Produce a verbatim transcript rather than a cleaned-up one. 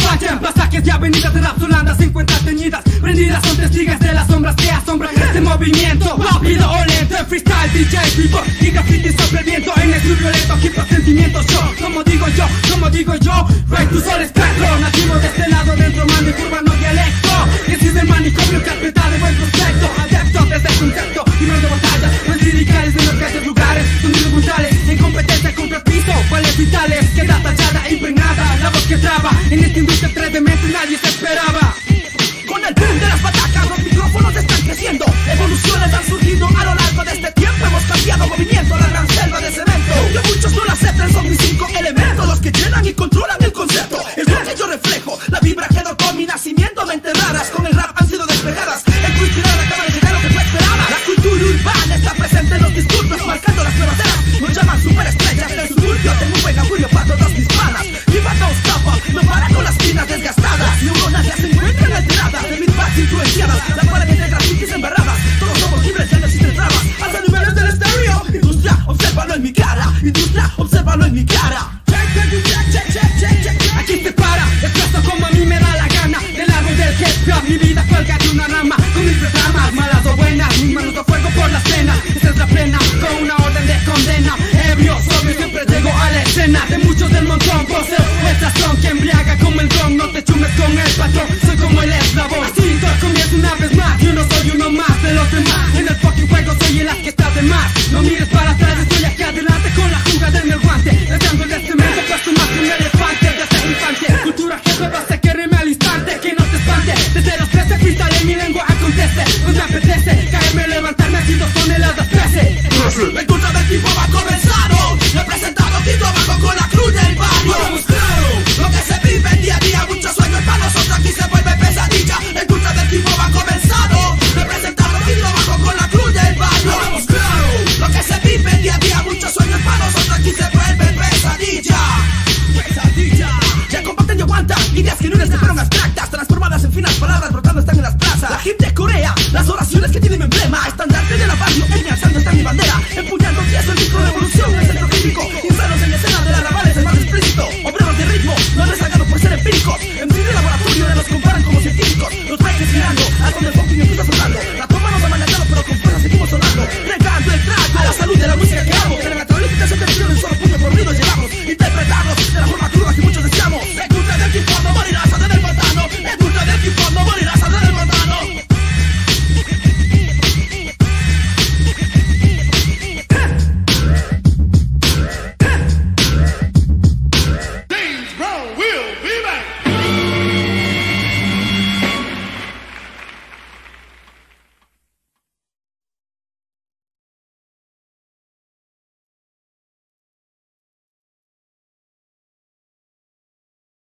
fallan. Pasajes de avenidas de Rapsolanda se encuentran teñidas, prendidas, son testigas de las sombras que asombran este movimiento, rápido o lento, en freestyle, D J, beatbox y graffiti sobre el viento. En el club violento, aquí por sentimientos, yo, como digo yo, como digo yo, Ray, tu sol es perro, nativo de este lado, dentro, mando y urbano dialecto, existe el manicomio, carpeta de buen prospecto, adepto desde el concepto, y no de batallas, no liricales, de los calles, lugares, sonidos brutales, en competencia contra el piso, cuales vitales, queda tallada, impregnada, la voz que traba, en esta industria atrevemente nadie se esperaba. Con el boom de las batacas, los micrófonos están creciendo, evoluciones han surgido a lo largo de este tiempo, hemos cambiado movimiento, la gran selva de cemento, que muchos no la aceptan, son mis cinco elementos, los que llenan y controlan el concepto, el que yo reflejo, la vibra que no con mi nacimiento, mentes raras, con el rap han sido despejadas, el quiz final acaba de llegar lo que tú esperabas, la cultura urbana está presente en los disturbios, marcando las nuevas eras, nos llaman superestrellas del suburbio, tengo un buen augurio para todas mis panas, mi banda os tapa, no para con las finas desgastadas, neuronas ya se encuentran alteradas, de mis bats influenciadas, las paredes de grafitis embarradas, todos somos libres, ya no existen trabas, hasta niveles del estéreo, industria, obsérvalo en mi cara, industria, obsérvalo en mi cara. Aquí te para, desplazo como a mí me da la gana, del árbol del jefe, mi vida cuelga de una rama, con mis programas, malas o buenas, mis manos a fuego por la cena, esta es la plena, con una orden de condena, ebrio, sobrio, siempre llego a la escena, de muchos del montón, poseo el sazón, que embriaga como el ron, no te chumes con el patrón, soy como el eslabón, así todo comienza una vez más, yo no soy uno más de los demás, en el fucking juego soy el as que está de más, no mires para atrás, estoy aquí adelante, con la jugada en el guante, tratando de este medio, paso más que un elefante, desde infante, cultura jefe, base que rime al instante, que no te espante, desde los trece, freestyle en mi lengua acontece, no te apetece, caerme, levantarme, así dos toneladas pese, en contra del tipo va a comenzar, representado aquí tomando con la cruz del barrio, lo que se vive día a día, muchos sueños para nosotros aquí se vuelve pesadilla, en contra del tipo va a comenzar, representado aquí tomando con la cruz del barrio, lo que se vive día a día, muchos sueños para nosotros aquí se vuelve pesadilla, pesadilla, ya combaten y aguantan, ideas que no les fueron abstractas, transformadas en finas palabras, brotando están en las plazas, la gente de Corea, las oraciones que tienen emblema, estandarte de la barrio, en mi alzando está mi bandera, empuñando pies el disco revolución, el centro crítico, insanos en la escena de las rabales, es más explícito, obreros de ritmo, no rezagados por ser empíricos, en mi laboratorio nos comparan como científicos, los bailes girando, a donde el fucking empieza sonando, la toma nos ha manejado pero con fuerza seguimos sonando, regando el trato a la salud de la música que amo, de la naturaleza que se te pide en solo